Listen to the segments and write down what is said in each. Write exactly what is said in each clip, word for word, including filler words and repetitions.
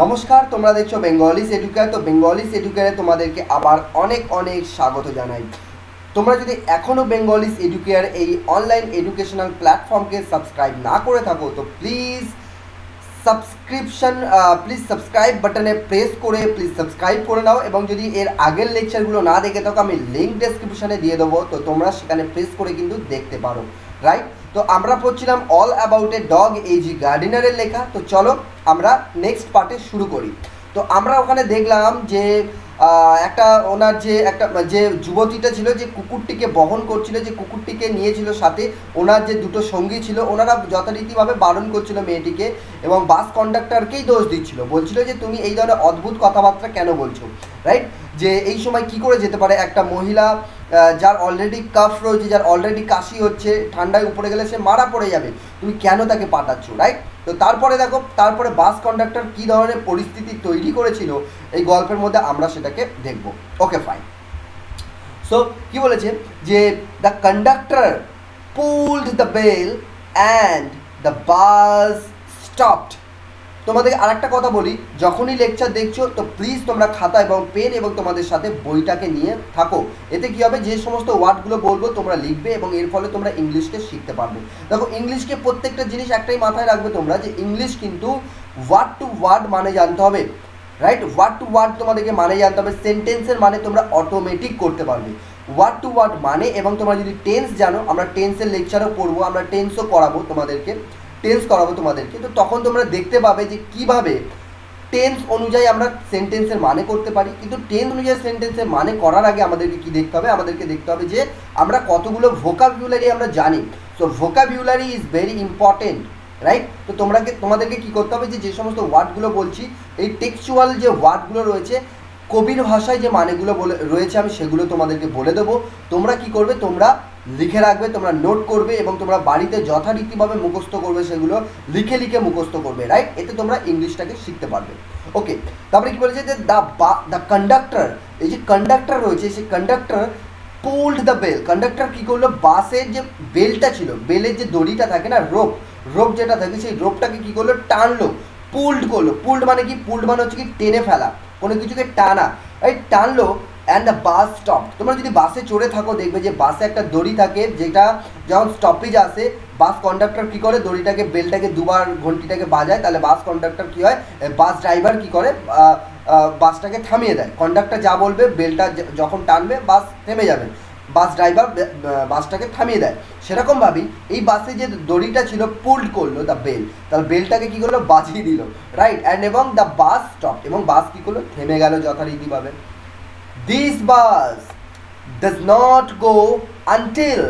नमस्कार तुम्हारा देखो बेंगलिस एडुकेयर। तो बेंगलिस एडुकेयर तुम्हादेरके आबार अनेक अनेक स्वागत जानाई। तोमरा जोदि एखोनो बेंगलिस एडुकेयर एई अनलाइन एडुकेशनल प्लैटफर्म के सबसक्राइब ना करे थाको तो प्लिज सबसक्रिप्शन प्लिज सबसक्राइब बाटने प्रेस करे प्लिज सबसक्राइब करे नाओ एबं जोदि एर आगेर लेक्चारगुलो ना देखे थाको आमि लिंक डेसक्रिप्शने दिए देबो, तो तोमरा सेखाने प्रेस करे किन्तु देखते पारो, राइट। तो आम्रा पढ़छिलाम ऑल अबाउट ए डग एजी गार्डिनारेर लेखा। तो चलो आम्रा नेक्स्ट पार्टे शुरू करी। तो आम्रा ओखाने देखलाम जे एकटा ओनार जे एकटा जे युवतीटा छिलो जे कुकुरटीके बहन करछिलो, जे कुकुरटीके नियेछिलो साथे ओनार जे दुटो संगी छिलो, ओनारा यथारीतिभावे बारण करछिलो मेयेटिके एबं बास कन्डक्टरकेई दोष दिच्छिलो, बोलछिलो जे तुमि एई धरनेर अद्भुत कथाबार्ता केन बोलछो, राइट। जे एई समय कि करे जेते पारे एकटा महिला जार अलरेडी कफ रही, जार अलरेडी काशी होच्छे, ठंडा ऊपर गेले से मारा पड़े जाबे, तुमि केन ताके पाठाच्छो, राइट। तो तारपरे देखो तारपरे बास कन्डक्टर कि धरनेर परिस्थिति तैरी करेछिलो एई गल्पेर मध्ये आमरा सेटाके देखब। Okay fine. सो कि बोलेछे जे the conductor pulled the bell and the bus stopped. তোমাদের আরেকটা কথা বলি, যখনই লেকচার দেখছো তো প্লিজ তোমরা খাতা এবং পেন এবং তোমাদের সাথে বইটাকে নিয়ে থাকো। এতে কি হবে, যে সমস্ত ওয়ার্ডগুলো বলবো তোমরা লিখবে এবং এর ফলে তোমরা ইংলিশকে শিখতে পারবে। দেখো ইংলিশকে প্রত্যেকটা জিনিস একটাই মাথায় রাখবে তোমরা, যে ইংলিশ কিন্তু ওয়ার্ড টু ওয়ার্ড মানে জানতে হবে, রাইট। ওয়ার্ড টু ওয়ার্ড তোমাদেরকে মানে জানতে হবে, সেন্টেন্সের মানে তোমরা অটোমেটিক করতে পারবে ওয়ার্ড টু ওয়ার্ড মানে। এবং তোমরা যদি টেন্স জানো, আমরা টেন্সের লেকচারও পড়বো, আমরা টেন্সও করাবো তোমাদেরকে, টেন্স করাবো তোমাদেরকে। তো তখন তোমরা দেখতে পাবে যে কিভাবে টেন্স অনুযায়ী আমরা সেন্টেন্সের মানে করতে পারি। কিন্তু টেন্স অনুযায়ী সেন্টেন্সের মানে করার আগে আমাদেরকে কি দেখতে হবে, আমাদেরকে দেখতে হবে যে আমরা কতগুলো ভোকাবুলারি আমরা জানি। So vocabulary is very important, right. তো তোমরা তোমাদেরকে কী করতে হবে, যে যে সমস্ত ওয়ার্ডগুলো বলছি এই টেক্সচুয়াল যে ওয়ার্ডগুলো রয়েছে কবির ভাষায় যে মানেগুলো বলে রয়েছে আমি সেগুলো তোমাদেরকে বলে দেবো। তোমরা কি করবে, তোমরা লিখে রাখবে, তোমরা নোট করবে এবং তোমরা বাড়িতে যথারীতিভাবে মুখস্থ করবে, সেগুলো লিখে লিখে মুখস্থ করবে, রাইট। এতে তোমরা ইংলিশটাকে শিখতে পারবে। ওকে, তারপরে কি বলেছে যে দ্য বা দ্য কন্ডাক্টর, এই যে কন্ডাক্টর রয়েছে সেই conductor pulled the bell. Conductor কী করলো, বাসের যে বেলটা ছিল, বেলের যে দড়িটা থাকে না, রোপ রোপ যেটা থাকে, সেই রোপটাকে কী করলো, টানলো, পুলড করলো। পুলড মানে কি, পুলড মানে হচ্ছে কি টেনে ফেলা, কোনো কিছুকে টানা, এই টানলো। And the bus stop. তোমরা যদি বাসে চড়ে থাকো দেখবে যে বাসে একটা দড়ি থাকে, যেটা যখন স্টপেজ আসে বাস কন্ডাক্টর কী করে, দড়িটাকে বেলটাকে দুবার ঘন্টিটাকে বাজায়, তাহলে বাস কন্ডাক্টর কী হয়, বাস ড্রাইভার কী করে, বাসটাকে থামিয়ে দেয়। কন্ডাক্টর যা বলবে বেলটা যখন টানবে বাস থেমে যাবে, বাস ড্রাইভার বাসটাকে থামিয়ে দেয়। সেরকমভাবেই এই বাসে যে দড়িটা ছিল পুল্ড করলো দ্য বেল, তার বেলটাকে কী করলো, বাজিয়ে দিল, রাইট। অ্যান্ড এবং দ্য বাস স্টপ, এবং বাস কী করলো, থেমে গেল যথারীতিভাবে। This bus does not go until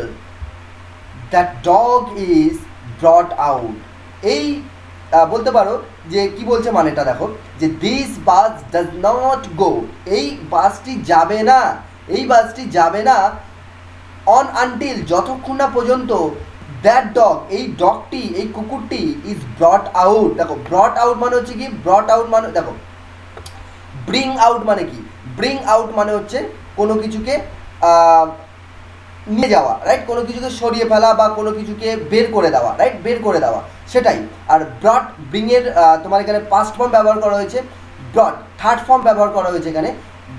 that dog is brought out. এই বলতে পারো যে কি বলছে মানেটা দেখো, যে this bus does not go, এই বাসটি যাবে না, এই বাসটি যাবে না on until, যতক্ষণ না পর্যন্ত that dog, এই ডগটি এই কুকুরটি is brought out। দেখো brought out মানে হচ্ছে কি, brought out মানে দেখো bring out মানে কি, ব্রিং আউট মানে হচ্ছে কোনো কিছুকে নিয়ে যাওয়া, রাইট, কোনো কিছুকে সরিয়ে ফেলা বা কোনো কিছুকে বের করে দেওয়া, রাইট, বের করে দেওয়া সেটাই। আর ব্রট, ব্রিংয়ের তোমার এখানে পাস্ট ফর্ম ব্যবহার করা হয়েছে, ব্রট থার্ড ফর্ম ব্যবহার করা হয়েছে এখানে,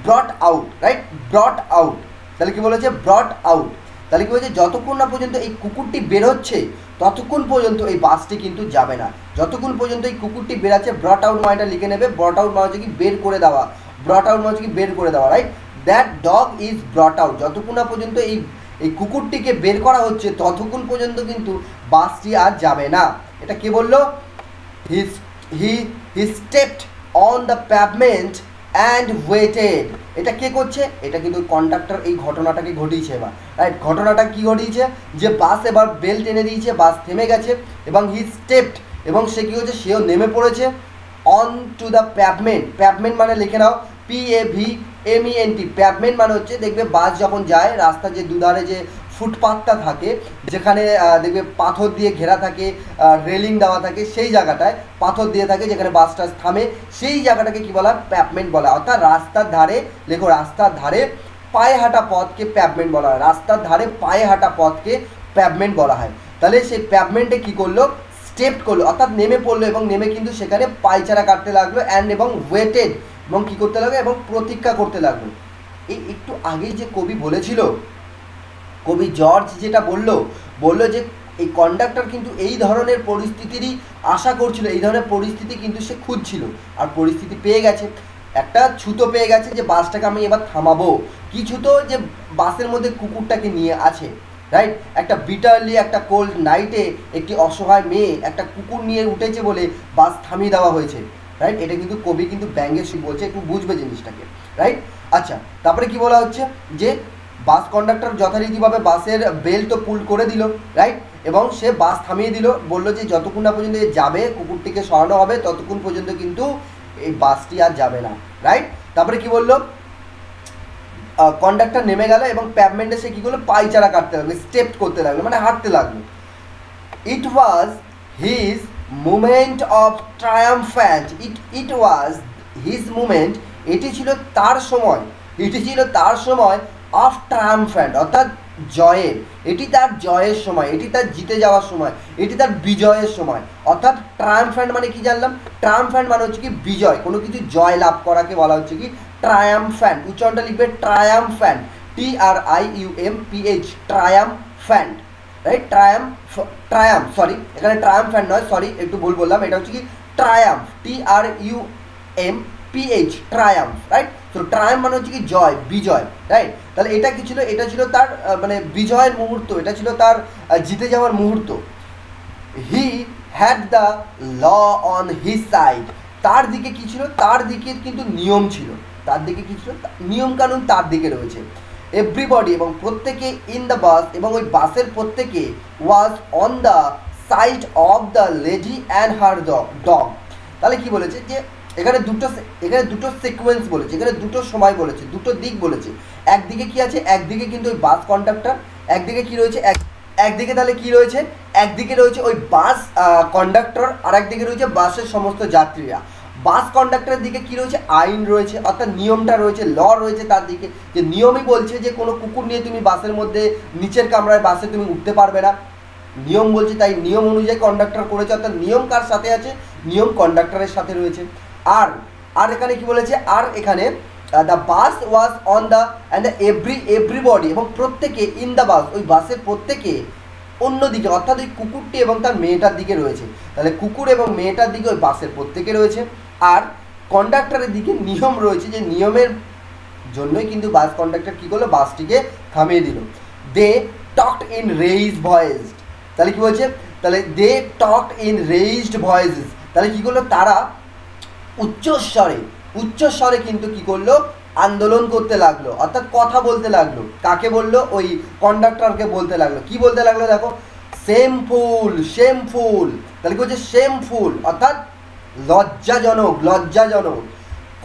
brought out, right, brought out. তাহলে কী বলেছে, ব্রট আউট, তাহলে কী বলেছে, যতক্ষণ না পর্যন্ত এই কুকুরটি বের হচ্ছে ততক্ষণ পর্যন্ত এই বাসটি কিন্তু যাবে না, যতক্ষণ পর্যন্ত এই কুকুরটি বেরাচ্ছে। ব্রট আউট মানেটা লিখে নেবে, ব্রট আউট মানে হচ্ছে কি বের করে দেওয়া, ব্রট আউট মানে হচ্ছে কি বের করে দেওয়া, right. That dog is brought out, যতক্ষণ না পর্যন্ত এই এই কুকুরটিকে বের করা হচ্ছে ততক্ষণ পর্যন্ত কিন্তু বাসটি আর যাবে না। এটা কে বললো, he he he stepped on the pavement and waited. এটা কে করছে, এটা কিন্তু কন্ডাক্টর এই ঘটনাটাকে ঘটিয়েছে এবার, রাইট। ঘটনাটা কি ঘটিয়েছে, যে বাস এবার বেল টেনে দিয়েছে, বাস থেমে গেছে এবং হি স্টেপড, এবং সে কী হচ্ছে, সেও নেমে পড়েছে on to the pavement. Pavement মানে লিখে নাও, P A V M E N T, pavement মানে হচ্ছে দেখবে বাস যখন যায় রাস্তার যে দুধারে যে ফুটপাথটা থাকে, যেখানে দেখবে পাথর দিয়ে ঘেরা থাকে, রেলিং দেওয়া থাকে, সেই জায়গাটায় পাথর দিয়ে থাকে যেখানে বাসটা থামে, সেই জায়গাটাকে কী বলা, প্যাভমেন্ট বলা। অর্থাৎ রাস্তার ধারে লেখো, রাস্তার ধারে পায়ে হাঁটা পথকে প্যাভমেন্ট বলা হয়, রাস্তার ধারে পায়ে হাঁটা পথকে প্যাভমেন্ট বলা হয়। তাহলে সেই প্যাভমেন্টে কী করলো, स्टेप्ट करलो अर्थात नेमे पड़लो एबं नेमे किन्तु सेखाने पायचारा काटते लागलो एंड एबं वेटेड एबं कि करते लागलो एबं प्रतिज्ञा करते लागलो। ये एकटू आगेई जे कवि बोलेछिलो कवि जर्ज जेटा बोललो बोललो जे ये कंडक्टर किन्तु एई धरनेर परिस्थितिरई आशा करछिलो एई धरनेर परिस्थिति किन्तु से खुंजछिलो आर परिस्थिति पेये गेछे একটা ছুতো পেয়ে গেছে যে বাসটাকে আমি এবার থামাবো। কি ছুতো? যে বাসের মধ্যে কুকুরটাকে নিয়ে আছে, রাইট? একটা বিটারলি একটা কোল্ড নাইটে একটি অসহায় মেয়ে একটা কুকুর নিয়ে উঠেছে বলে বাস থামিয়ে দেওয়া হয়েছে, রাইট? এটা কিন্তু কবি কিন্তু ব্যাঙ্গে সে বলছে, একটু বুঝবে জিনিসটাকে, রাইট? আচ্ছা, তারপরে কি বলা হচ্ছে যে বাস কন্ডাক্টর যথারীতিভাবে বাসের বেল তো পুল করে দিল, রাইট? এবং সে বাস থামিয়ে দিল, বললো যে যতক্ষণ না পর্যন্ত যাবে কুকুরটিকে সরানো হবে ততক্ষণ পর্যন্ত কিন্তু এই বাসটি আর যাবে না, রাইট? তারপরে কি বললো কন্ডাক্টর নেমে গেল এবং পেভমেন্টে সে কি করলো পায়চারা কাটতে লাগলো, স্টেপ করতে লাগলো, মানে হাঁটতে লাগলো। It was his moment of triumphant it it was his moment এটি ছিল তার সময়, এটি ছিল তার সময় অফ ট্রায়াম্ফ্যান্ট অর্থাৎ জয়ের, এটি তার জয়ের সময়, এটি তার জিতে যাওয়ার সময়, এটি তার বিজয়ের সময়। অর্থাৎ ট্রায়াম্ফ্যান্ট মানে কি জানলাম? ট্রায়াম্ফ্যান্ট মানে হচ্ছে কি বিজয়, কোনো কিছু জয় লাভ করাকে বলা হচ্ছে কি ট্রায়াম্ফ্যান্ট। উচ্চারণটা লিখবে triumphant, T R I U M P H, triumphant, right? Triumph triumph sorry এখানে ট্রায়াম্ফ্যান্ট নয়, সরি একটু ভুল বললাম, এটা হচ্ছে কি triumph, T R U M P H, triumph, right? তো ট্রায়াম্ফ মানে হচ্ছে কি জয়, বিজয়, রাইট? তাহলে এটা কি ছিল? এটা ছিল তার মানে বিজয়ের মুহূর্ত, এটা ছিল তার জিতে যাওয়ার মুহূর্ত। He had the law on his side, তার দিকে কি ছিল? তার দিকে কিন্তু নিয়ম ছিল, তার দিকে কি ছিল? নিয়মকানুন তার দিকে রয়েছে। এভরিবডি এবং প্রত্যেকে, ইন দ্য বাস এবং ওই বাসের প্রত্যেকে, was on the side of the lady and her dog. তাহলে কি বলেছে যে এখানে দুটো এখানে দুটো সিকোয়েন্স বলেছে, এখানে দুটো সময় বলেছে, দুটো দিক বলেছে। একদিকে কি আছে? একদিকে কিন্তু ওই বাস কন্ডাক্টর, একদিকে কি রয়েছে? এক একদিকে তাহলে কি রয়েছে? একদিকে রয়েছে ওই বাস কন্ডাক্টর আর একদিকে রয়েছে বাসের সমস্ত যাত্রীরা। বাস কন্ডাক্টরের দিকে কি রয়েছে? আইন রয়েছে, অর্থাৎ নিয়মটা রয়েছে, ল রয়েছে তার দিকে, যে নিয়মই বলছে যে কোনো কুকুর নিয়ে তুমি বাসের মধ্যে নিচের কামরায় বাসে তুমি উঠতে পারবে না, নিয়ম বলছে। তাই নিয়ম অনুযায়ী কন্ডাক্টর করেছে, অর্থাৎ নিয়ম কার সাথে আছে? নিয়ম কন্ডাক্টরের সাথে রয়েছে। আর আর এখানে কি বলেছে? আর এখানে the bus was on the and every everybody এবং প্রত্যেকে, ইন দ্য বাস ওই বাসের প্রত্যেকে, অন্যদিকে অর্থাৎ ওই কুকুরটি এবং তার মেয়েটার দিকে রয়েছে। তাহলে কুকুর এবং মেয়েটার দিকে ওই বাসের প্রত্যেকে রয়েছে, আর কন্ডাক্টরের দিকে নিয়ম রয়েছে, যে নিয়মের জন্যই কিন্তু বাস কন্ডাক্টর কী করলো? বাসটিকে থামিয়ে দিল। They talked in raised voice, তাহলে কী বলছে? তাহলে they talked in raised voices, তাহলে কী করলো? তারা উচ্চস্বরে উচ্চস্বরে কিন্তু কী করলো? আন্দোলন করতে লাগলো, অর্থাৎ কথা বলতে লাগলো। কাকে বললো? ওই কন্ডাক্টরকে বলতে লাগলো। কি বলতে লাগলো? দেখো, শেমফুল শেমফুল, তাহলে কি বলছে? শেমফুল অর্থাৎ লজ্জাজনক, লজ্জাজনক।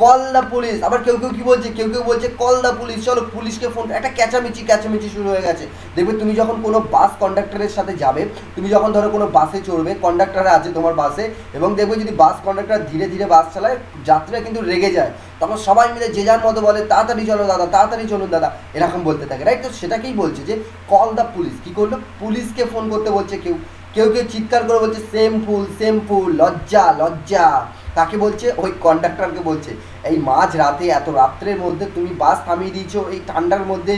কল দ্য পুলিশ, আবার কেউ কেউ কী বলছে? কেউ কেউ বলছে কল দ্য পুলিশ, চলো পুলিশকে ফোন। একটা ক্যাচামেচি ক্যাচামেচি শুরু হয়ে গেছে। দেখবে তুমি যখন কোনো বাস কন্ডাক্টরের সাথে যাবে, তুমি যখন ধরো কোনো বাসে চড়বে, কন্ডাক্টররা আছে তোমার বাসে, এবং দেখবে যদি বাস কন্ডাক্টর ধীরে ধীরে বাস চালায়, যাত্রীরা কিন্তু রেগে যায়, তখন সবাই মিলে যে যার মতো বলে তাড়াতাড়ি চলো দাদা, তাড়াতাড়ি চলুন দাদা, এরকম বলতে থাকে, রাইট? তো সেটাকেই বলছে যে কল দ্য পুলিশ। কী করলো? পুলিশকে ফোন করতে বলছে। কেউ কেউ কেউ চিৎকার করে বলছে শেমফুল শেমফুল, লজ্জা লজ্জা। তাকে বলছে? ওই কন্ডাক্টরকে বলছে, এই মাঝ রাতে এত রাত্রের মধ্যে তুমি বাস থামিয়ে দিয়েছো, এই ঠান্ডার মধ্যে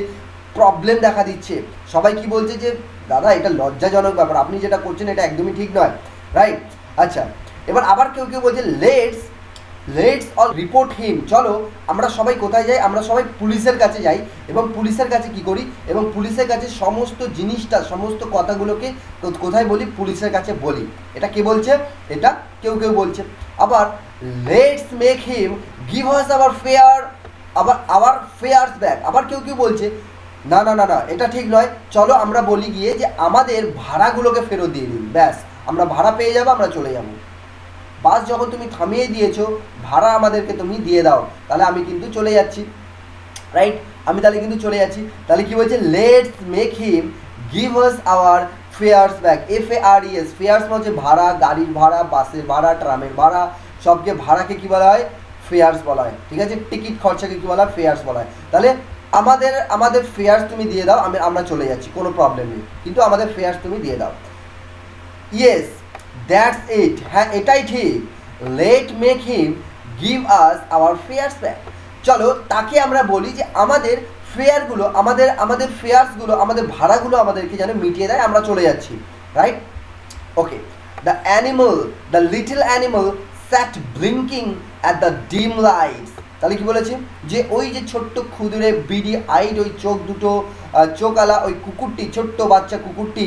প্রবলেম দেখা দিচ্ছে। সবাই কি বলছে? যে দাদা এটা লজ্জাজনক ব্যাপার, আপনি যেটা করছেন এটা একদমই ঠিক নয়, রাইট? আচ্ছা, এবার আবার কেউ কেউ বলছে let's let's all report him, চলো আমরা সবাই কোথায় যাই? আমরা সবাই পুলিশের কাছে যাই, এবং পুলিশের কাছে কি করি? এবং পুলিশের কাছে সমস্ত জিনিসটা, সমস্ত কথাগুলোকে কোথায় বলি? পুলিশের কাছে বলি। এটা কে বলছে? এটা কেউ কেউ বলছে। আবার let's make him give us our fare আবার আওয়ার ফেয়ার্স ব্যাক, আবার কেউ কেউ বলছে না না না না এটা ঠিক নয়, চলো আমরা বলি গিয়ে যে আমাদের ভাড়াগুলোকে ফেরত দিয়ে দিন, ব্যাস আমরা ভাড়া পেয়ে যাবো, আমরা চলে যাবো। বাস যখন তুমি থামিয়ে দিয়েছো, ভাড়া আমাদেরকে তুমি দিয়ে দাও, তাহলে আমি কিন্তু চলে যাচ্ছি, রাইট? আমি তাহলে কিন্তু চলে যাচ্ছি। তাহলে কি বলছে? Let's make him give us our fares back, F A R E S, fares মানে হচ্ছে ভাড়া, গাড়ির ভাড়া, বাসের ভাড়া, ট্রামের ভাড়া, সবকে ভাড়াকে কী বলা হয়? ফেয়ার্স বলা হয়, ঠিক আছে? টিকিট খরচাকে কী বলা হয়? ফেয়ার্স বলা হয়। তাহলে আমাদের আমাদের ফেয়ার্স তুমি দিয়ে দাও, আমি আমরা চলে যাচ্ছি, কোনো প্রবলেম নেই, কিন্তু আমাদের ফেয়ার্স তুমি দিয়ে দাও। Yes That's it. हाँ इटाई ठीक. Let make him give us our fares back. चलो ताकि हमरा बोली जे आमादेर fare गुलो, आमादेर आमादेर fares गुलो, आमादेर भाड़ा गुलो आमादेर की जाने मिटिए दाए हमरा चले जाच्छी. Right? Okay. The animal, the little animal sat blinking at the dim lights. ताली की बोला ची? जे ओई जे छोट्टो खुदरे बीड़ी आई जो चोक दुटो चोक आला ओई कुकुट्टी छोट्टो बच्चा कुकुट्टी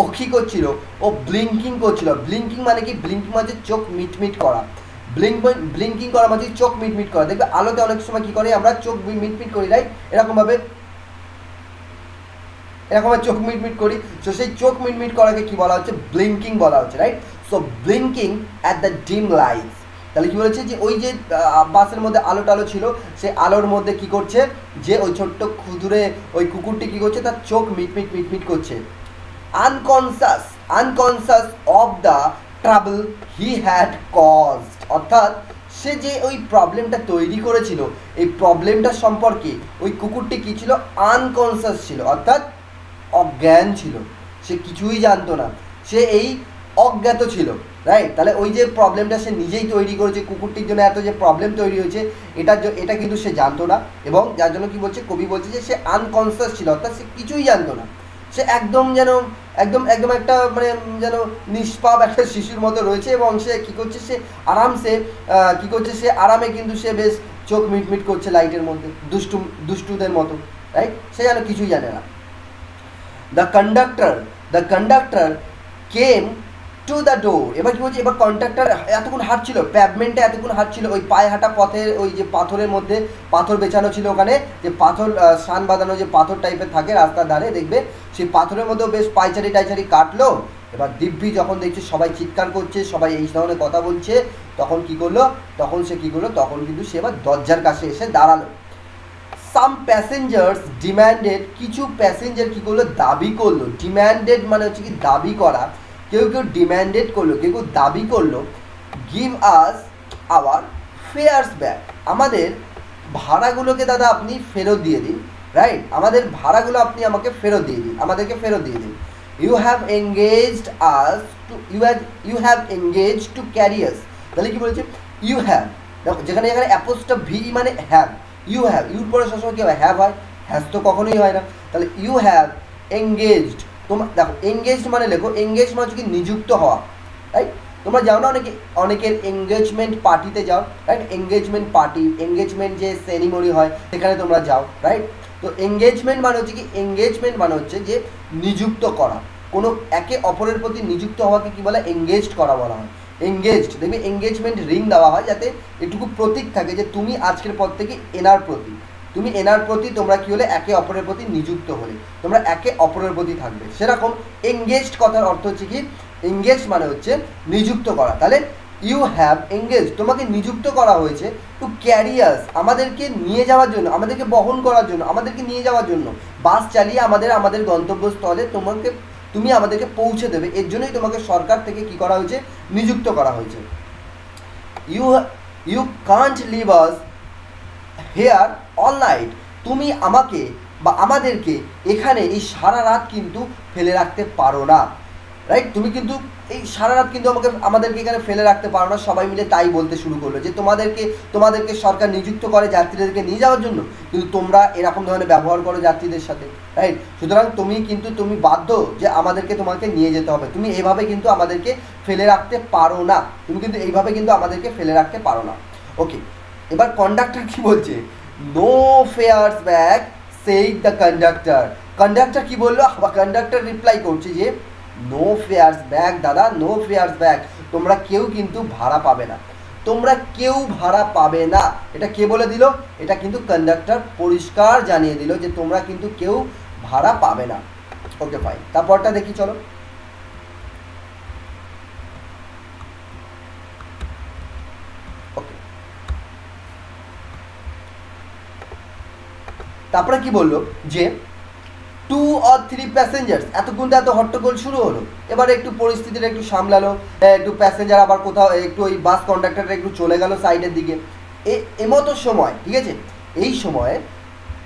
ओखी को चिलो ओ ब्लिंकिंग को चिलो ब्लिंकिंग माने कि ब्लिंकिंग माने चोक मिट मिट करा ब्लिंक ब्लिंकिंग करा माने चोक मिट मिट करा देखो आलोते अनेक समय की करे हमरा चोक मिट मिट करी राइट এরকম ভাবে এরকম ভাবে চোক মিট মিট করি তো সেই চোক মিট মিট করাকে কি বলা হচ্ছে ব্লিঙ্কিং বলা হচ্ছে right so blinking at the dim light তাহলে কি বলেছে যে ওই যে বাসের মধ্যে আলো টালো ছিল সেই আলোর মধ্যে কি করছে যে ওই ছোট্ট খুদুরে ওই কুকুরটি কি করছে তার চোখ মিটমিট মিটমিট করছে unconscious unconscious of the trouble he had caused অর্থাৎ সে যে ওই প্রবলেমটা তৈরি করেছিল এই প্রবলেমটা সম্পর্কে ওই কুকুরটি কি ছিল আনকনসাস ছিল অর্থাৎ অজ্ঞান ছিল সে কিছুই জানতো না সে এই অজ্ঞাত ছিল राइट ताले ওই যে প্রবলেমটা সে নিজেই তৈরি করেছে কুকুরটির জন্য এত যে প্রবলেম তৈরি হয়েছে এটা এটা কিন্তু সে জানতো না এবং যার জন্য কি বলছে কবি বলছে যে সে আনকনসাস ছিল অর্থাৎ সে কিছুই জানতো না সে একদম যেন একদম একদম একটা মানে যেন নিষ্পাপ একটা শিশুর মতো রয়েছে এবং সে কি করছে সে আরামসে কি করছে সে আরামে কিন্তু সে বেশ চোখ মিটমিট করছে লাইটের মধ্যে দুষ্টু দুষ্টুদের মতো রাইট সে যেন কিছুই জানে না the conductor the conductor came to the door এবার কি বলছে এবার কন্ডাক্টর এতক্ষণ হাঁটছিল প্যাভমেন্টে এতক্ষণ হাঁটছিল ওই পায়ে হাঁটা পথের ওই যে পাথরের মধ্যে পাথর বেছানো ছিল ওখানে যে পাথর সান বাঁধানো যে পাথর টাইপের থাকে রাস্তার ধারে দেখবে সেই পাথরের মধ্যেও বেশ পাইচারি টাইচারি কাটলো এবার দিব্যি যখন দেখছে সবাই চিৎকার করছে সবাই এই ধরনের কথা বলছে তখন কি করলো তখন সে কি করলো তখন কিন্তু সে এবার দরজার কাছে এসে দাঁড়ালো সাম প্যাসেঞ্জার্স ডিম্যান্ডেড কিছু প্যাসেঞ্জার কি করলো দাবি করলো ডিম্যান্ডেড মানে হচ্ছে কি দাবি করা क्यों क्यों डिमांडेड करलो क्यों दाबी करलो give us our fares back आमादेर भाड़ागुलो के दादा अपनी फेरत दिए दिन राइट आमादेर भाड़ागुलो अपनी आमाके फेरत दिए दिन आमादेरके फेरत दिए दिन you have engaged us to you have you have engaged to carry us ताहले कि बोलछे यू हैव देखो যেখানে এখানে অ্যাপোস্ট্রফ ভি মানে हैव यू हैव ইউর পরে সবসময় কি হয় হ্যাভ হয় হ্যাজ তো কখনোই হয় না তাহলে ইউ हैव एंगेज्ड तुम देखो एंगेज माने लेखो एंगेज मान कि निजुक्त हवा राइट तुम्हारा जाओ ना अने अनेकेर एंगेजमेंट पार्टी जाओ राइट एंगेजमेंट पार्टी एंगेजमेंट जो सेरिमोनी है सेखाने तुम्हारा जाओ राइट तो एंगेजमेंट मान होच्छे कि एंगेजमेंट मान होच्छे जे निजुक्त करा कोनो एके अपरेर प्रति निजुक्त हवा के कि बोला एंगेज्ड करा बोला हय एंगेज्ड देखबे एंगेजमेंट रिंग देवा हय जाते एकटुकु प्रतीक थाके जे तुमी आजकेर पर थेके एनार प्रति তুমি এনার প্রতি তোমরা কি হলে একে অপরের প্রতি নিযুক্ত হলে তোমরা একে অপরের প্রতি থাকবে সেরকম এনগেজড কথার অর্থ হচ্ছে কি এনগেজ মানে হচ্ছে নিযুক্ত করা তাহলে ইউ হ্যাভ এনগেজ তোমাকে নিযুক্ত করা হয়েছে টু ক্যারি আস আমাদেরকে নিয়ে যাওয়ার জন্য আমাদেরকে বহন করার জন্য আমাদেরকে নিয়ে যাওয়ার জন্য বাস চালিয়ে আমাদের আমাদের গন্তব্যস্থলে তোমাকে তুমি আমাদেরকে পৌঁছে দেবে এর জন্যই তোমাকে সরকার থেকে কি করা হয়েছে নিযুক্ত করা হয়েছে you you can't leave us here all night তুমি আমাকে বা আমাদেরকে এখানে এই সারা রাত কিন্তু ফেলে রাখতে পারো না রাইট তুমি কিন্তু এই সারা রাত কিন্তু আমাকে আমাদেরকে এখানে ফেলে রাখতে পারো না সবাই মিলে তাই বলতে শুরু করলো যে তোমাদেরকে তোমাদেরকে সরকার নিযুক্ত করে যাত্রীদেরকে নিয়ে যাওয়ার জন্য কিন্তু তোমরা এরকম ধরনের ব্যবহার করো যাত্রীদের সাথে রাইট সুতরাং তুমি কিন্তু তুমি বাধ্য যে আমাদেরকে তোমাকে নিয়ে যেতে হবে তুমি এইভাবে কিন্তু আমাদেরকে ফেলে রাখতে পারো না তুমি কিন্তু এইভাবে কিন্তু আমাদেরকে ফেলে রাখতে পারো না ওকে এবার কন্ডাক্টর কি বলছে no fares back said the conductor conductor কি বললো আবার কন্ডাক্টর রিপ্লাই করছে যে নো ফেয়ার্স ব্যাক দাদা নো ফেয়ার্স ব্যাক তোমরা কেউ কিন্তু ভাড়া পাবে না তোমরা কেউ ভাড়া পাবে না এটা কে বলে দিল এটা কিন্তু কন্ডাক্টর পরিষ্কার জানিয়ে দিল যে তোমরা কিন্তু কেউ ভাড়া পাবে না ওকে ভাই তারপরটা দেখি চলো তারপরে কি বললো যে টু অর থ্রি প্যাসেঞ্জার্স এতক্ষণ এত হট্টগোল শুরু হলো এবারে একটু পরিস্থিতিটা একটু সামলালো একটু প্যাসেঞ্জার আবার কোথাও একটু ওই বাস কন্ডাক্টরটা একটু চলে গেল সাইডের দিকে এমতো সময় ঠিক আছে এই সময়ে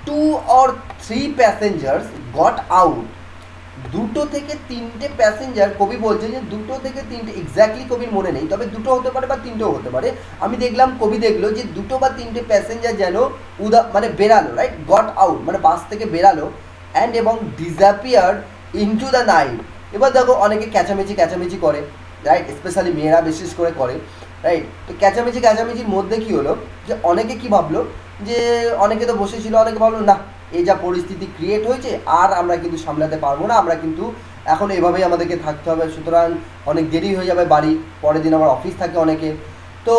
two or three passengers got out দুটো থেকে তিনটে প্যাসেঞ্জার কবি বলছে যে দুটো থেকে তিনটে এক্স্যাক্টলি কবির মনে নেই, তবে দুটো হতে পারে বা তিনটেও হতে পারে। আমি দেখলাম কবি দেখলো যে দুটো বা তিনটে প্যাসেঞ্জার যেন উদা মানে বেরালো, রাইট, গট আউট মানে বাস থেকে বেরালো, অ্যান্ড এবং ডিসঅ্যাপিয়ার্ড ইনটু দ্য নাইট। এবার দেখো অনেকে ক্যাচামেচি ক্যাচামেচি করে, রাইট, স্পেশালি মেয়েরা বিশেষ করে করে, রাইট। তো ক্যাচামেচি ক্যাচামেচির মধ্যে কী হলো যে অনেকে কি ভাবলো যে অনেকে তো বসেছিল, অনেকে ভাবলো না এই যা পরিস্থিতি ক্রিয়েট হয়েছে আর আমরা কিন্তু সামলাতে পারবো না, আমরা কিন্তু এখন এভাবেই আমাদেরকে থাকতে হবে, সুতরাং অনেক দেরি হয়ে যাবে বাড়ি, পরের দিন আবার অফিস থাকে অনেকে। তো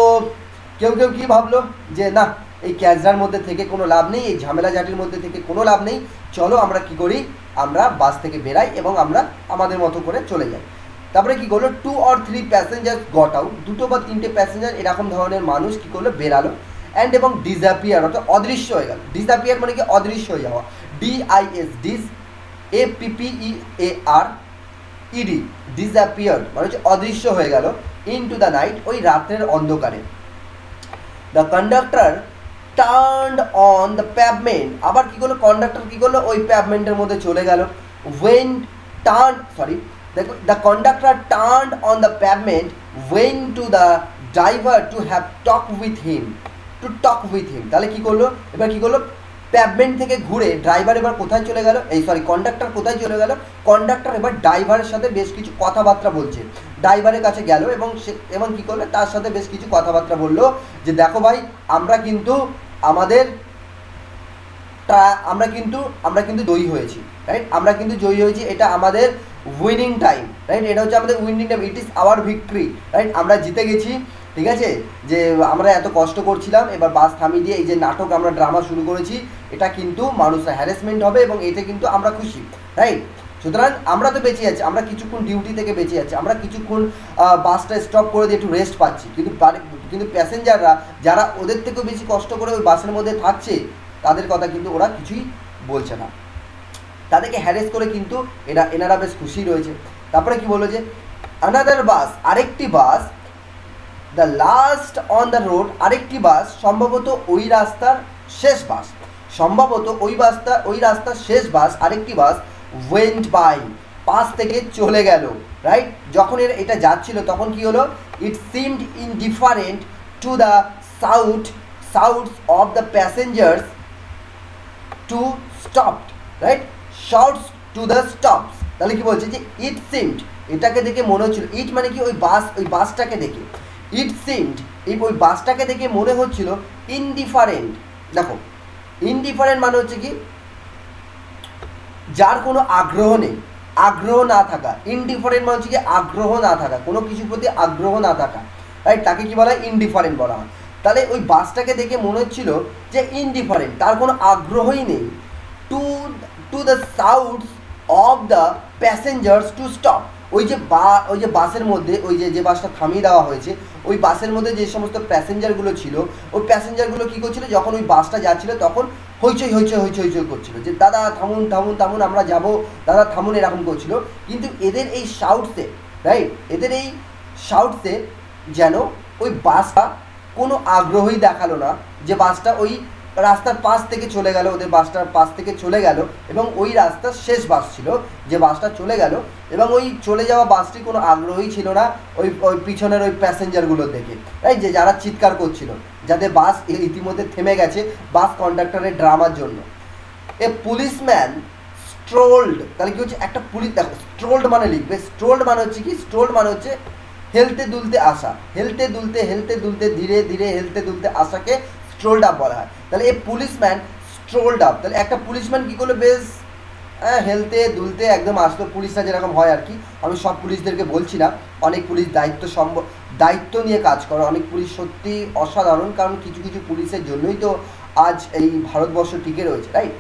কেউ কেউ কী ভাবলো যে না এই ক্যাজরার মধ্যে থেকে কোনো লাভ নেই, এই ঝামেলা ঝাঁটির মধ্যে থেকে কোনো লাভ নেই, চলো আমরা কি করি আমরা বাস থেকে বেরাই এবং আমরা আমাদের মতো করে চলে যাই। তারপরে কী করলো two or three passenger got out, দুটো বা তিনটে প্যাসেঞ্জার এরকম ধরনের মানুষ কী করলো বেরালো, অ্যান্ড এবং ডিসঅ্যাপিয়ার অর্থাৎ অদৃশ্য হয়ে গেল। ডিসঅ্যাপিয়ার মানে কি অদৃশ্য হয়ে যাওয়া, D I S dis A P P E A R E D disappear মানে হচ্ছে অদৃশ্য হয়ে গেল। ইনটু দ্য নাইট ওই রাতের অন্ধকারে। The conductor turn on the pavement, আবার কী করলো কন্ডাক্টর কী করলো ওই প্যাভমেন্টের মধ্যে চলে গেল। ওয়েন টার্ন সরি দেখো the conductor turn on the pavement went to the driver to have talk with him to talk with him. তাহলে কী করলো এবার কী করলো প্যাভমেন্ট থেকে ঘুরে ড্রাইভার এবার কোথায় চলে গেল, এই সরি কন্ডাক্টর কোথায় চলে গেল, কন্ডাক্টর এবার ড্রাইভারের সাথে বেশ কিছু কথাবার্তা বলছে, ড্রাইভারের কাছে গেল এবং সে এবং কী করলো তার সাথে বেশ কিছু কথাবার্তা বললো যে দেখো ভাই আমরা কিন্তু আমাদের আমরা কিন্তু আমরা কিন্তু জয়ী হয়েছি, রাইট, আমরা কিন্তু জয়ী হয়েছি, এটা আমাদের উইনিং টাইম, রাইট, এটা হচ্ছে আমাদের winning time, it is our victory, right, আমরা জিতে গেছি, ঠিক আছে, যে আমরা এত কষ্ট করছিলাম, এবার বাস থামিয়ে দিয়ে এই যে নাটক আমরা ড্রামা শুরু করেছি এটা কিন্তু মানুষরা হ্যারাসমেন্ট হবে এবং এতে কিন্তু আমরা খুশি, রাইট, সুতরাং আমরা তো বেঁচে আছি, আমরা কিছুক্ষণ ডিউটি থেকে বেঁচে আছি, আমরা কিছুক্ষণ বাসটা স্টপ করে দিয়ে একটু রেস্ট পাচ্ছি। কিন্তু কিন্তু প্যাসেঞ্জাররা যারা ওদের থেকেও বেশি কষ্ট করে ওই বাসের মধ্যে থাকছে তাদের কথা কিন্তু ওরা কিছুই বলছে না, তাদেরকে হ্যারেস করে কিন্তু এরা এনারা বেশ খুশি রয়েছে। তারপরে কি বললো যে আনাদার বাস আরেকটি bus the last on the road আরেকটি বাস সম্ভবত ওই রাস্তার শেষ বাস সম্ভবত ওই বাসটা ওই রাস্তার শেষ বাস আরেকটি বাস ওয়েন্ট বাই পাশ থেকে চলে গেল, রাইট, যখন এর এটা যাচ্ছিল তখন কি হলো it seemed indifferent to the south south of the passengers to stopped, right, shorts to the stops. তাহলে কি বলছে যে ইট সিমড এটাকে দেখে মনে হচ্ছিল, ইট মানে কি ওই বাস ওই বাসটাকে দেখে, ইট সিমড এই ওই বাসটাকে দেখে মনে হচ্ছিল ইনডিফারেন্ট, দেখো ইনডিফারেন্ট মানে হচ্ছে কি যার কোনো আগ্রহ নেই, আগ্রহ না থাকা, ইনডিফারেন্ট মানে হচ্ছে কি আগ্রহ না থাকা, কোনো কিছুর প্রতি আগ্রহ না থাকা, রাইট, তাকে কি বলা হয় ইনডিফারেন্ট বলা হয়। তাহলে ওই বাসটাকে দেখে মনে হচ্ছিল যে ইনডিফারেন্ট, তার কোনো আগ্রহই নেই, to to the sounds of the passengers to stop, ওই যে বা ওই যে বাসের মধ্যে ওই যে যে বাসটা থামিয়ে দেওয়া হয়েছে ওই বাসের মধ্যে যে সমস্ত প্যাসেঞ্জারগুলো ছিল ওই প্যাসেঞ্জারগুলো কী করছিল যখন ওই বাসটা যাচ্ছিল তখন হইচই হইচই হইচই হইচই করছিল যে দাদা থামুন থামুন থামুন আমরা যাব, দাদা থামুন, এরকম করছিল। কিন্তু এদের এই শাউটসে, রাইট, এদের এই শাউটসে যেন ওই বাসটা কোনো আগ্রহই দেখালো না, যে বাসটা ওই রাস্তার পাশ থেকে চলে গেল, ওদের বাসটার পাশ থেকে চলে গেল এবং ওই রাস্তার শেষ বাস ছিল যে বাসটা চলে গেল এবং ওই চলে যাওয়া বাসটি কোনো আগ্রহই ছিল না ওই ওই পিছনের ওই প্যাসেঞ্জারগুলো দেখে, রাইট, যে যারা চিৎকার করছিল যাদের বাস ইতিমধ্যে থেমে গেছে বাস কন্ডাক্টরের ড্রামার জন্য। এ পুলিশম্যান স্ট্রোল্ড, তাহলে কী হচ্ছে একটা পুলিশ, দেখো স্ট্রোল্ড মানে লিখবে, স্ট্রোল্ড মানে হচ্ছে কি স্ট্রোল্ড মানে হচ্ছে হেলতে দুলতে আসা, হেলতে দুলতে হেলতে দুলতে ধীরে ধীরে হেলতে দুলতে আসাকে স্ট্রোল্ড আপ বলা হয়। তাহলে এই পুলিশম্যান স্ট্রোল্ড আপ, তাহলে একটা পুলিশম্যান কী করলো বেশ হ্যাঁ হেলতে দুলতে একদম আসলো, পুলিশরা যেরকম হয় আর কি, আমি সব পুলিশদেরকে বলছি না, অনেক পুলিশ দায়িত্ব সম্ভ দায়িত্ব নিয়ে কাজ করে, অনেক পুলিশ সত্যি অসাধারণ, কারণ কিছু কিছু পুলিশের জন্যই তো আজ এই ভারতবর্ষ টিকে রয়েছে, রাইট,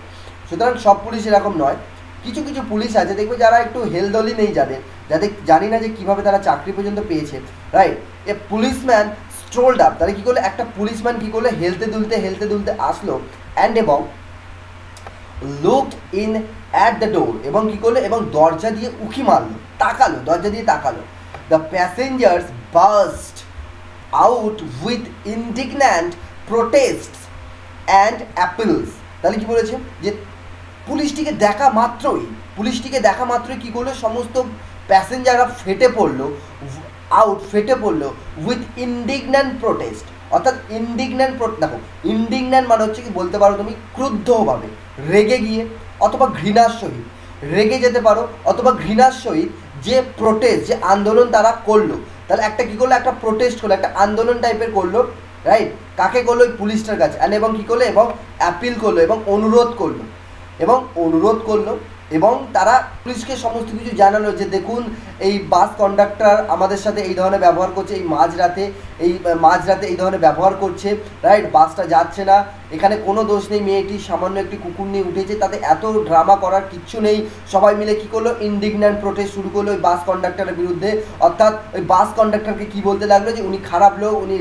সুতরাং সব পুলিশ এরকম নয়, কিছু কিছু পুলিশ আছে দেখবে যারা একটু হেলদলি নেই, যাদের যাদের জানি না যে কীভাবে তারা চাকরি পর্যন্ত পেয়েছে, right. A policeman strolled up, তাহলে কী করলো একটা পুলিশম্যান কী করলো হেলতে দুলতে হেলতে দুলতে আসলো, অ্যান্ড এবং looked in at the door, এবং কী করলো এবং দরজা দিয়ে উঁকি মারলো, তাকালো, দরজা দিয়ে তাকালো। The passengers burst out with indignant protests and appeals, তাহলে কী বলেছে যে পুলিশটিকে দেখা মাত্রই পুলিশটিকে দেখা মাত্রই কী করলো, সমস্ত প্যাসেঞ্জাররা ফেটে পড়লো, আউট ফেটে পড়লো উইথ ইনডিগন্যান্ট প্রোটেস্ট। অর্থাৎ ইনডিগন্যান্ট প্রোট দেখো, ইনডিগন্যান্ট মানে হচ্ছে কি বলতে পারো তুমি ক্রুদ্ধভাবে রেগে গিয়ে অথবা ঘৃণার সহিত রেগে যেতে পারো, অথবা ঘৃণার সহিত যে প্রোটেস্ট যে আন্দোলন তারা করলো, তাহলে একটা কী করলো, একটা প্রোটেস্ট করলো, একটা আন্দোলন টাইপের করলো, রাইট? কাকে করলো? ওই পুলিশটার কাছে। অ্যান্ড এবং কী করলো, এবং অ্যাপিল করলো এবং অনুরোধ করলো এবং অনুরোধ করলো এবং তারা পুলিশকে সমস্ত কিছু জানালো যে দেখুন এই বাস কন্ডাক্টর আমাদের সাথে এই ধরনের ব্যবহার করছে, এই মাঝরাতে এই মাঝরাতে এই ধরনের ব্যবহার করছে, রাইট? বাসটা যাচ্ছে না, এখানে কোনো দোষ নেই, মেয়েটি সামান্য একটি কুকুর নিয়ে উঠেছে, তাতে এত ড্রামা করার কিচ্ছু নেই। সবাই মিলে কী করলো, ইনডিগন্যান্ট প্রোটেস্ট শুরু করলো ওই বাস কন্ডাক্টরের বিরুদ্ধে। অর্থাৎ ওই বাস কন্ডাক্টরকে কী বলতে লাগলো যে উনি খারাপ লোক, উনি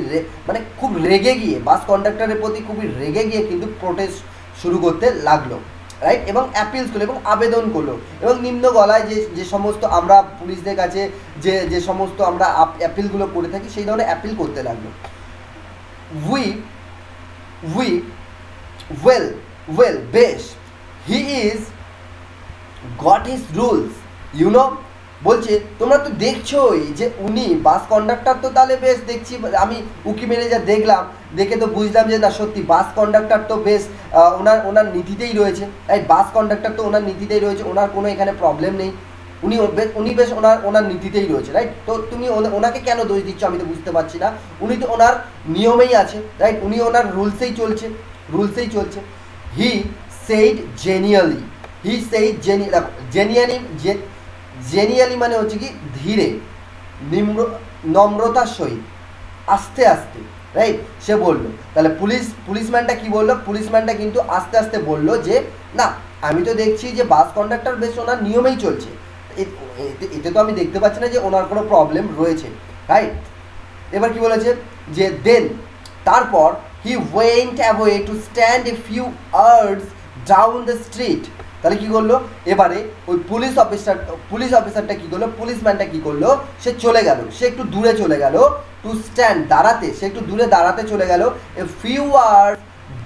মানে খুব রেগে গিয়ে বাস কন্ডাক্টরের প্রতি খুবই রেগে গিয়ে কিন্তু প্রোটেস্ট শুরু করতে লাগলো, রাইট? এবং অ্যাপিলস করলো এবং আবেদন করলো এবং নিম্ন গলায় যে যে সমস্ত আমরা পুলিশদের কাছে যে যে সমস্ত আমরা অ্যাপিলগুলো করে থাকি সেই ধরনের অ্যাপিল করতে লাগলো। উই উই ওয়েল ওয়েল বেশ he is got his rules you know, বলছে তোমরা তো দেখছোই যে উনি বাস কন্ডাক্টর, তো তাহলে বেশ দেখছি আমি উকি মেরে যা দেখলাম, দেখে তো বুঝলাম যে না সত্যি বাস কন্ডাক্টর তো বেশ ওনার ওনার নীতিতেই রয়েছে, তাই বাস কন্ডাক্টর তো ওনার নীতিতেই রয়েছে, ওনার কোনো এখানে প্রবলেম নেই, উনি উনি বেশ ওনার ওনার নীতিতেই রয়েছে, রাইট? তো তুমি ওনাকে কেন দোষ দিচ্ছ, আমি তো বুঝতে পারছি না, উনি তো ওনার নিয়মেই আছে, রাইট? উনি ওনার রুলসেই চলছে রুলসেই চলছে he said genially he said জেনি জেনিয়ালি জে জেনিয়ালি মানে হচ্ছে কি ধীরে, নিম্র নম্রতার সহিত, আস্তে আস্তে, রাইট? সে বললো। তাহলে পুলিশ পুলিশম্যানটা কি বললো, পুলিশম্যানটা কিন্তু আস্তে আস্তে বললো যে না আমি তো দেখছি যে বাস কন্ডাক্টর বেশ ওনার নিয়মেই চলছে, এতে তো আমি দেখতে পাচ্ছি না যে ওনার কোনো প্রবলেম রয়েছে, রাইট? এবার কি বলেছে যে দেন তারপর he went away to stand a few hours down the street. তাহলে কী করলো, এবারে ওই পুলিশ অফিসার পুলিশ অফিসারটা কী করলো, পুলিশম্যানটা কী করলো, সে চলে গেল, সে একটু দূরে চলে গেল, টু স্ট্যান্ড দাঁড়াতে, সে একটু দূরে দাঁড়াতে চলে গেল, এ ফিউ আওয়ার্স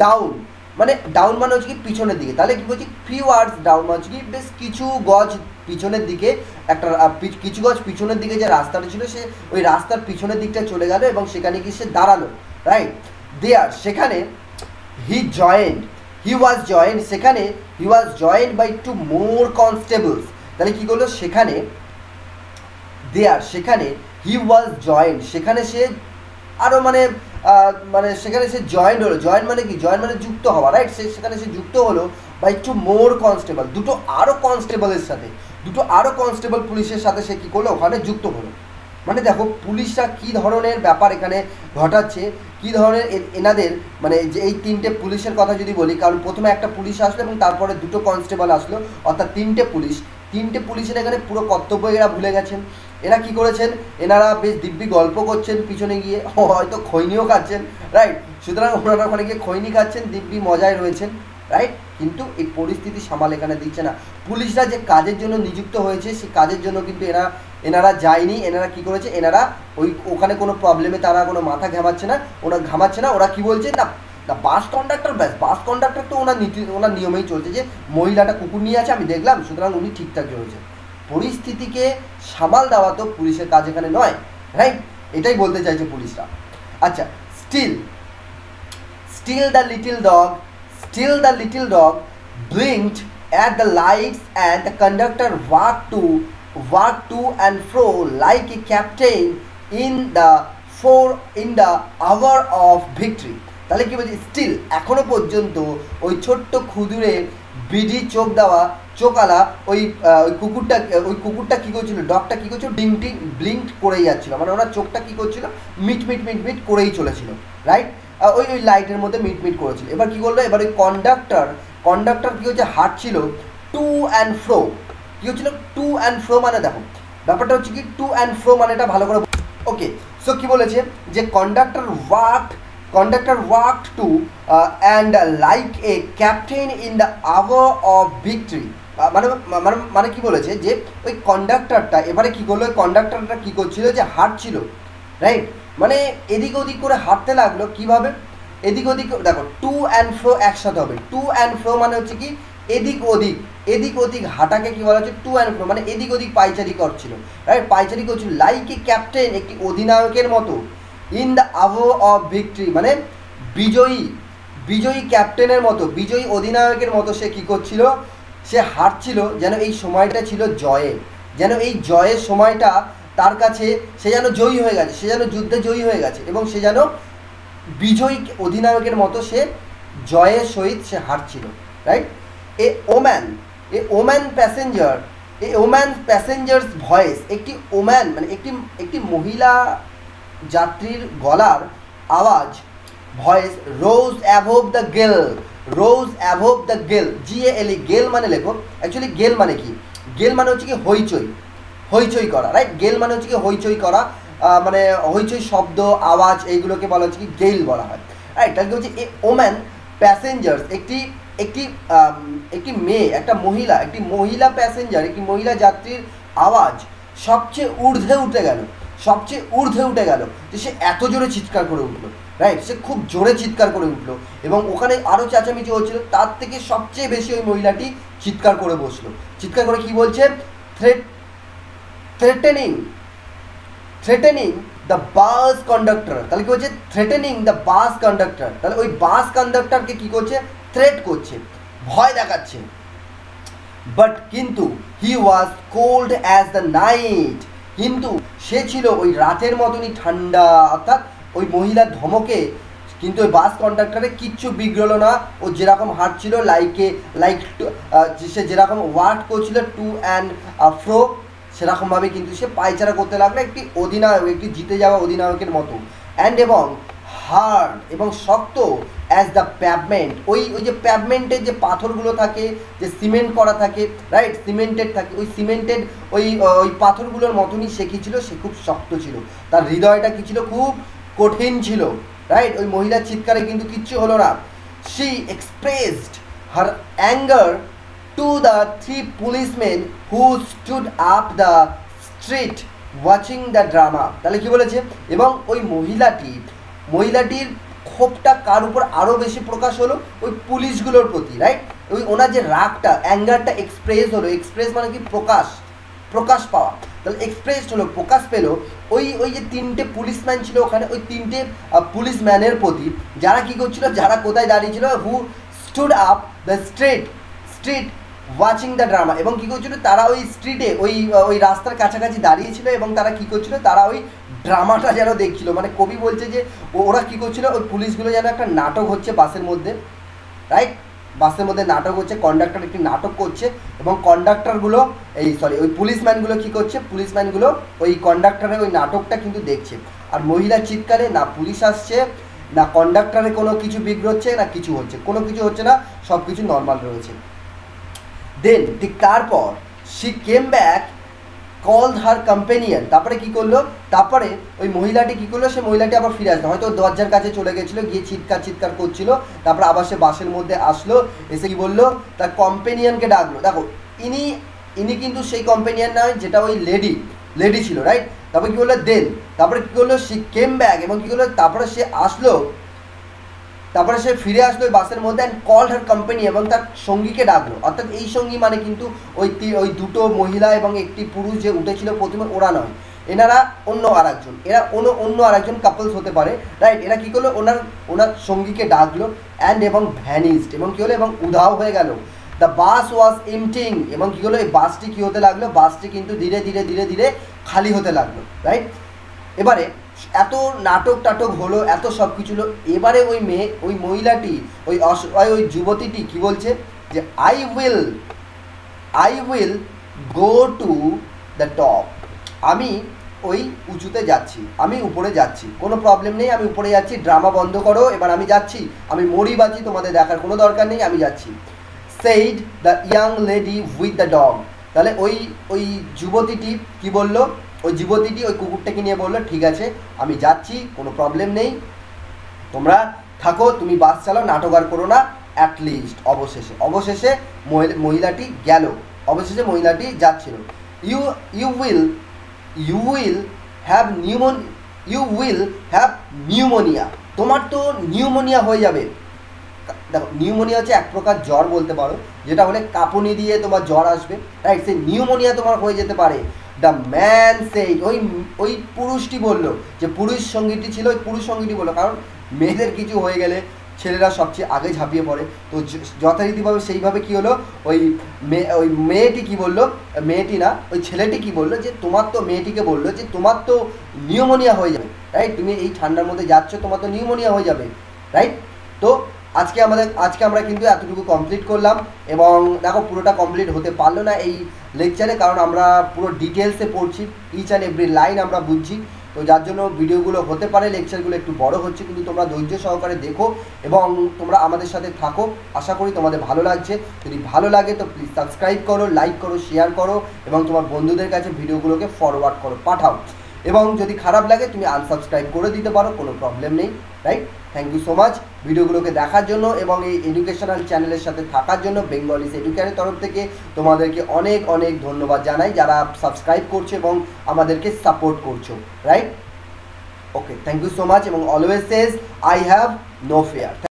ডাউন মানে ডাউন মানে হচ্ছে কি পিছনের দিকে। তাহলে কী বলছি, ফিউ আওয়ার্স ডাউন মানে হচ্ছে কি বেশ কিছু গজ পিছনের দিকে, একটা কিছু গজ পিছনের দিকে যে রাস্তাটা ছিল সে ওই রাস্তার পিছনের দিকটা চলে গেল এবং সেখানে গিয়ে সে দাঁড়ালো, রাইট? দেয়ার সেখানে he joined he was joint সেখানে he was joint by two more constables. তাহলে কী করলো, সেখানে দেয়ার সেখানে হি ওয়াজ জয়েন্ট সেখানে সে আরও মানে মানে সেখানে সে জয়েন্ট হলো, জয়েন্ট মানে কি, জয়েন্ট মানে যুক্ত হওয়া, রাইট? সে সেখানে সে যুক্ত হলো বাই টু মোর কনস্টেবল, দুটো আরও কনস্টেবলের সাথে, দুটো আরও কনস্টেবল পুলিশের সাথে সে কী করলো, ওখানে যুক্ত হলো। মানে দেখো পুলিশরা কী ধরনের ব্যাপার এখানে ঘটাচ্ছে, কী ধরনের এনাদের মানে যে এই তিনটে পুলিশের কথা যদি বলি, কারণ প্রথমে একটা পুলিশ আসলো এবং তারপরে দুটো কনস্টেবল আসলো, অর্থাৎ তিনটে পুলিশ তিনটে পুলিশের এখানে পুরো কর্তব্য এরা ভুলে গেছেন। এরা কি করেছেন, এনারা বেশ দিব্যি গল্প করছেন পিছনে গিয়ে, হয়তো খৈনিও খাচ্ছেন, রাইট? সুতরাং ওনারা ওখানে গিয়ে খৈনি খাচ্ছেন, দিব্যি মজায় রয়েছেন, রাইট? কিন্তু এই পরিস্থিতি সামাল এখানে দিচ্ছে না। পুলিশরা যে কাজের জন্য নিযুক্ত হয়েছে সেই কাজের জন্য কিন্তু এরা এনারা যায়নি, এনারা কি করেছে, এনারা ওই ওখানে কোনো প্রবলেমে তারা কোনো মাথা ঘামাচ্ছে না, ওরা ঘামাচ্ছে না, ওরা কি বলছে না না বাস কন্ডাক্টর ব্যাস বাস কন্ডাক্টর তো ওনার নীতি ওনার নিয়মেই চলছে, যে মহিলাটা কুকুর নিয়ে আছে আমি দেখলাম, সুতরাং উনি ঠিকঠাক রয়েছে। পরিস্থিতিকে সামাল দেওয়া তো পুলিশের কাজ এখানে নয়, রাইট? এটাই বলতে চাইছে পুলিশরা। আচ্ছা, still still the little dog still the little dog blinked at the lights and the conductor walked to walked to and fro like a captain in the for in the hour of victory. তাহলে কি বলছি, still এখনো পর্যন্ত ওই ছোট্ট ক্ষুদুরে BD চোখ দেওয়া চোখালা ওই ওই কুকুরটা ওই কুকুরটা কী করছিল, ডগটা কী করছিল, ডিংটি ব্লিঙ্ক করেই যাচ্ছিলো, মানে ওনার চোখটা কী করছিল, মিট মিট মিট মিট করেই চলেছিল, রাইট? ওই ওই লাইটের মধ্যে মিট মিট করেছিল। এবার কী করলো, এবার ওই কন্ডাক্টর কন্ডাক্টর কী হচ্ছে, হাঁটছিল টু অ্যান্ড ফ্রো। কী হচ্ছিল, টু অ্যান্ড ফ্রো মানে দেখো ব্যাপারটা হচ্ছে কি, টু অ্যান্ড ফ্রো মানে এটা ভালো করে ওকে। সো কী বলেছে যে conductor worked conductor worked to and like a captain in the hour of victory. মানে মানে মানে কী বলেছে যে ওই কন্ডাক্টরটা এবারে কী করলো, ওই কন্ডাক্টরটা কী করছিল যে হাঁটছিল, রাইট? মানে এদিক ওদিক করে হাঁটতে লাগলো। কীভাবে এদিক ওদিক দেখো, টু অ্যান্ড ফ্রো একসাথে হবে, টু অ্যান্ড ফ্রো মানে হচ্ছে কি এদিক ওদিক এদিক ওদিক হাঁটাকে কি বলা হচ্ছে টু অ্যান্ড ফ্রো, মানে এদিক ওদিক পাইচারি করছিল, রাইট পাইচারি করছিল লাইক এ ক্যাপ্টেন একটি অধিনায়কের মতো। ইন দ্য আবহ অফ ভিক্টরি মানে বিজয়ী বিজয়ী ক্যাপ্টেনের মতো বিজয়ী অধিনায়কের মতো সে কী করছিল, সে হাঁটছিল যেন এই সময়টা ছিল জয়ের, যেন এই জয়ের সময়টা তার কাছে সে যেন জয়ী হয়ে গেছে, সে যেন যুদ্ধে জয়ী হয়ে গেছে এবং সে যেন বিজয়ী অধিনায়কের মতো সে জয়ের সহিত সে হাঁটছিল, right. A woman a woman passenger a woman passengers voice একটি ওম্যান মানে একটি একটি মহিলা যাত্রীর গলার আওয়াজ voice rose above the gale rose above the গেল জি এ এল ই গেল মানে লেখো। অ্যাকচুয়ালি গেল মানে কি, গেল মানে হচ্ছে কি হইচই হইচই করা, রাইট। গেল মানে হচ্ছে কি হইচই করা, মানে হইচই শব্দ আওয়াজ এইগুলোকে বলা হচ্ছে কি গেল বলা হয়, রাইট। তাহলে হচ্ছে এ ওম্যান প্যাসেঞ্জার্স একটি একটি একটি মেয়ে একটা মহিলা একটি মহিলা প্যাসেঞ্জার একটি মহিলা যাত্রীর আওয়াজ সবচেয়ে ঊর্ধ্বে উঠে গেল সবচেয়ে ঊর্ধ্বে উঠে গেল যে সে এত জোরে চিৎকার করে উঠলো, রাইট। সে খুব জোরে চিৎকার করে উঠলো এবং ওখানে আরও চেঁচামেচি হচ্ছিল, তার থেকে সবচেয়ে বেশি ওই মহিলাটি চিৎকার করে বসলো। চিৎকার করে কি বলছে, threat threatening threatening the bus conductor. তাহলে কি বলছে, থ্রেটেনিং দ্য বাস কন্ডাক্টর। তাহলে ওই বাস কন্ডাক্টরকে কী করছে, থ্রেট করছে, ভয় দেখাচ্ছে। বাট কিন্তু he was cold as the night, কিন্তু সে ছিল ওই রাতের মতনই ঠান্ডা। অর্থাৎ ওই মহিলার ধমকে কিন্তু ওই বাস কন্ডাক্টরে কিচ্ছু বিগড়লো না। ও যেরকম হাঁটছিল লাইকে লাইক সে যেরকম ওয়ার্ক করছিল টু অ্যান্ড ফ্রো সেরকমভাবে কিন্তু সে পায়চারা করতে লাগলো একটি অধিনায়ক একটি জিতে যাওয়া অধিনায়কের মতো। অ্যান্ড এবং হার্ড এবং শক্ত অ্যাজ দ্য প্যাভমেন্ট, ওই ওই যে প্যাভমেন্টের যে পাথরগুলো থাকে যে সিমেন্ট করা থাকে, রাইট, সিমেন্টেড থাকে, ওই সিমেন্টেড ওই ওই পাথরগুলোর মতনই সে কী ছিল, সে খুব শক্ত ছিল। তার হৃদয়টা কী ছিল, খুব কঠিন ছিল, রাইট। ওই মহিলার চিৎকারে কিন্তু কিচ্ছু হলো না। She expressed her anger to the three policeman who stood up the street watching the drama. তাহলে কী বলেছে, এবং ওই মহিলাটি মহিলাটির ক্ষোভটা কার উপর আরও বেশি প্রকাশ হলো, ওই পুলিশগুলোর প্রতি, রাইট। ওই ওনার যে রাগটা অ্যাঙ্গারটা এক্সপ্রেস হলো, এক্সপ্রেস মানে কি প্রকাশ প্রকাশ পাওয়া, তাহলে এক্সপ্রেস হলো প্রকাশ পেলো ওই ওই যে তিনটে পুলিশম্যান ছিল ওখানে, ওই তিনটে পুলিশম্যানের প্রতি যারা কী করছিল, যারা কোথায় দাঁড়িয়েছিল, who stood up the street street watching the drama, এবং কী করছিল তারা ওই স্ট্রিটে ওই ওই রাস্তার কাছাকাছি দাঁড়িয়েছিল এবং তারা কী করছিল, তারা ওই ড্রামাটা যেন দেখছিল। মানে কবি বলছে যে ওরা কী করছিল, ওই পুলিশগুলো যেন একটা নাটক হচ্ছে বাসের মধ্যে, রাইট। বাসের মধ্যে নাটক হচ্ছে, কন্ডাক্টর একটি নাটক করছে এবং কন্ডাক্টরগুলো এই সরি ওই পুলিশম্যানগুলো কী করছে, পুলিশম্যানগুলো ওই কন্ডাক্টরের ওই নাটকটা কিন্তু দেখছে। আর মহিলা চিৎকারে না পুলিশ আসছে না কন্ডাক্টরে কোনো কিছু বিগড়ছে না কিছু হচ্ছে, কোনো কিছু হচ্ছে না, সব কিছু নর্মাল রয়েছে। দেন দি তারপর she came back call her companion, তারপরে কী করলো, তারপরে ওই মহিলাটি কী করলো, সে মহিলাটি আবার ফিরে আসলো, হয়তো দরজার কাছে চলে গেছিলো গিয়ে চিৎকার চিৎকার করছিল, তারপরে আবার সে বাসের মধ্যে আসলো, এসে কী বললো, তার কম্পেনিয়ানকে ডাকলো। দেখো ইনি ইনি কিন্তু সেই কম্পেনিয়ান নয় যেটা ওই লেডি লেডি ছিল, রাইট। তারপরে কী বললো, দেন তারপরে কী করলো, শি কেম ব্যাক এবং কী করলো, তারপরে সে আসলো, তারপরে সে ফিরে আসলো ওই বাসের মধ্যে, অ্যান্ড কল হার কোম্পানি এবং তার সঙ্গীকে ডাকলো। অর্থাৎ এই সঙ্গী মানে কিন্তু ওই ওই দুটো মহিলা এবং একটি পুরুষ যে উঠেছিল প্রথমে, ওরা নয়, এনারা অন্য আর একজন, এরা অন্য অন্য আর একজন কাপলস হতে পারে, রাইট। এরা কী করলো, ওনার ওনার সঙ্গীকে ডাকলো, অ্যান্ড এবং ভ্যানিসড এবং কী হলো, এবং উধাও হয়ে গেল। দ্য বাস ওয়াজ এমটিং এবং কী হলো, এই বাসটি কী হতে লাগলো, বাসটি কিন্তু ধীরে ধীরে ধীরে ধীরে খালি হতে লাগলো, রাইট। এবারে এত নাটক টাটক হলো, এত সব কিছু হলো, এবারে ওই মেয়ে ওই মহিলাটি ওই অসহায় ওই যুবতীটি কী বলছে, যে I will I will go to the top, আমি ওই উঁচুতে যাচ্ছি, আমি উপরে যাচ্ছি, কোনো প্রবলেম নেই, আমি উপরে যাচ্ছি, ড্রামা বন্ধ করো, এবার আমি যাচ্ছি, আমি মরি বাঁচি তোমাদের দেখার কোনো দরকার নেই, আমি যাচ্ছি। Said the young lady with the dog. তাহলে ওই ওই যুবতীটি কী বললো, ওই যুবতীটি ওই কুকুরটাকে নিয়ে বললো, ঠিক আছে আমি যাচ্ছি, কোনো প্রবলেম নেই, তোমরা থাকো, তুমি বাস চালাও, নাটক আর করো না। অ্যাটলিস্ট অবশেষে অবশেষে মহিলাটি গেল, অবশেষে মহিলাটি যাচ্ছিল। You you will you will have pneumo you will have pneumonia, তোমার তো নিউমোনিয়া হয়ে যাবে, देखो निउमोनिया হচ্ছে এক প্রকার জ্বর বলতে পারো যেটা হলে কাঁপুনি দিয়ে তোমার জ্বর আসবে রাইট সেই নিউমোনিয়া তোমার হয়ে যেতে পারে। দ্য ম্যান সেইড ওই ওই পুরুষটি বললো যে পুরুষ সঙ্গীটি ছিল ওই পুরুষ সঙ্গীটি বললো কারণ মেয়েদের কিছু হয়ে গেলে ছেলেরা সবচেয়ে আগে ঝাঁপিয়ে পড়ে তো যথারীতিভাবে সেইভাবে কী হলো ওই মেয়ে ওই মেয়েটি কী বললো মেয়েটি না ওই ছেলেটি কী বললো যে তোমার তো মেয়েটিকে বললো যে তোমার তো নিউমোনিয়া হয়ে যাবে রাইট তুমি এই ঠান্ডার মধ্যে যাচ্ছ তোমার তো নিউমোনিয়া হয়ে যাবে রাইট। তো আজকে আমাদের আজকে আমরা কিন্তু এতটুকু কমপ্লিট করলাম এবং দেখো পুরোটা কমপ্লিট হতে পারলো না এই লেকচারে কারণ আমরা পুরো ডিটেলসে পড়ছি ইচ অ্যান্ড এভরি লাইন আমরা বুঝছি তো যার জন্য ভিডিওগুলো হতে পারে লেকচারগুলো একটু বড় হচ্ছে কিন্তু তোমরা ধৈর্য সহকারে দেখো এবং তোমরা আমাদের সাথে থাকো আশা করি তোমাদের ভালো লাগছে যদি ভালো লাগে তো প্লিজ সাবস্ক্রাইব করো লাইক করো শেয়ার করো এবং তোমার বন্ধুদের কাছে ভিডিওগুলোকে ফরওয়ার্ড করো পাঠাও এবং যদি খারাপ লাগে তুমি আনসাবস্ক্রাইব করে দিতে পারো কোনো প্রবলেম নেই right. Thank you so much ভিডিওগুলোকে দেখার জন্য এবং এই এডুকেশনাল চ্যানেলের সাথে থাকার জন্য বেঙ্গলিস এডুকেয়ারের তরফ থেকে তোমাদেরকে অনেক অনেক ধন্যবাদ জানাই যারা সাবস্ক্রাইব করছো এবং আমাদেরকে সাপোর্ট করছো right okay thank you so much এবং always says I have no fear.